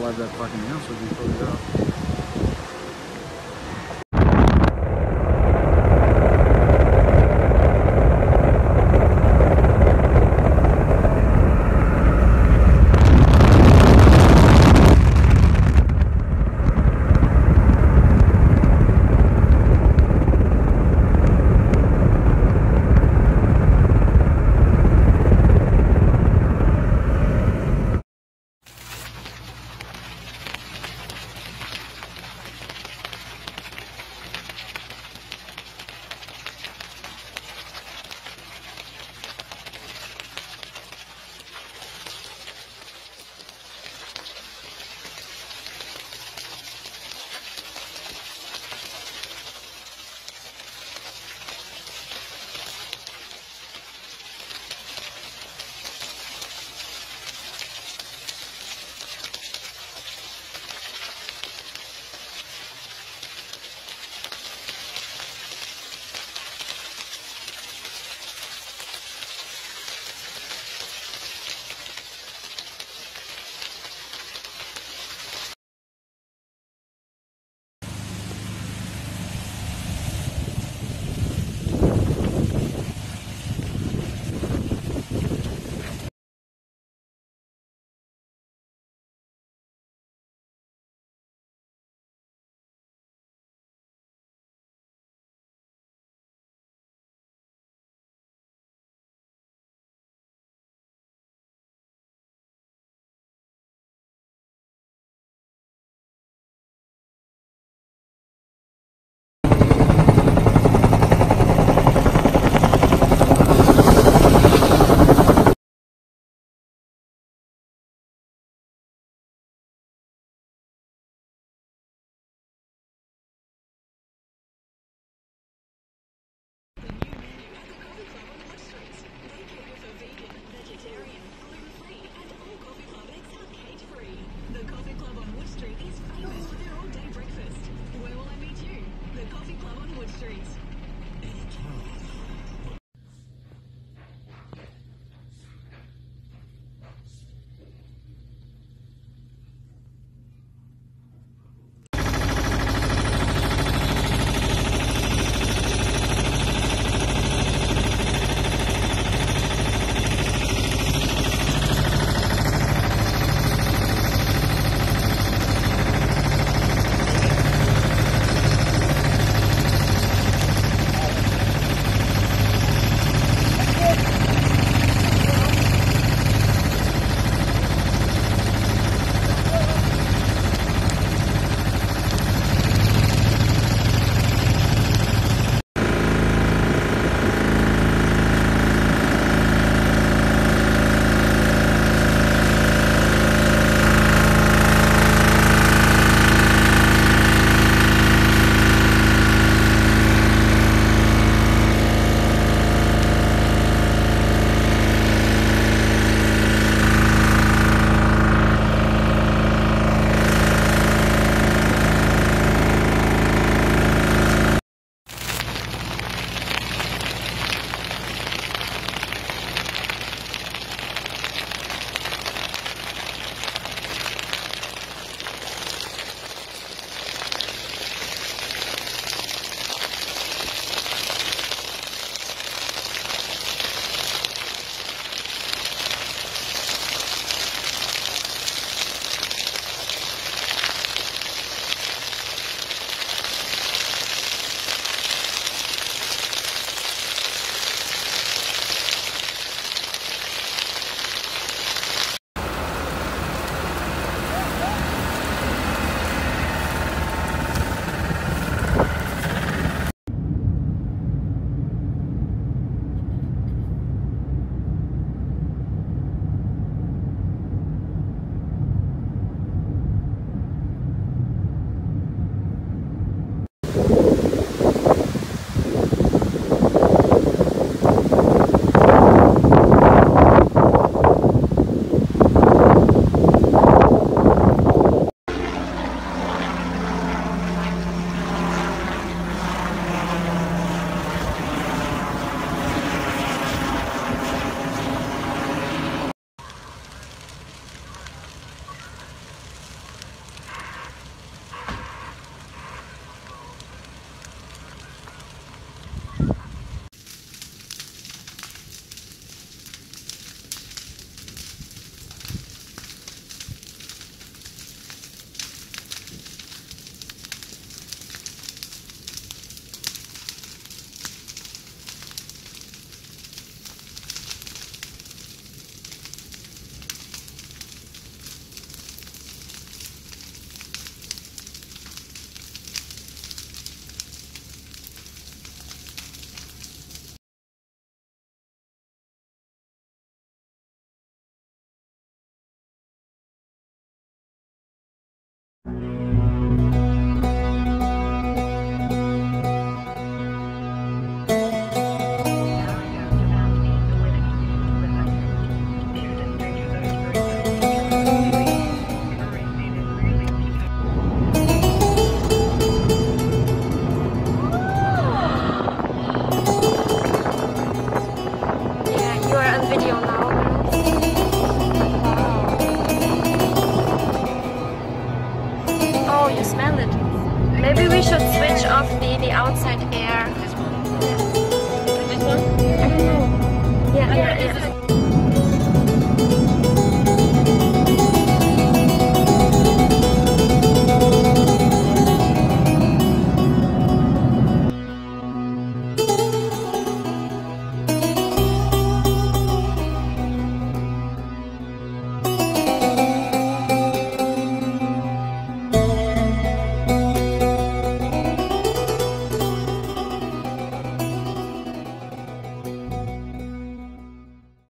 level out of that fucking house would be fucked up.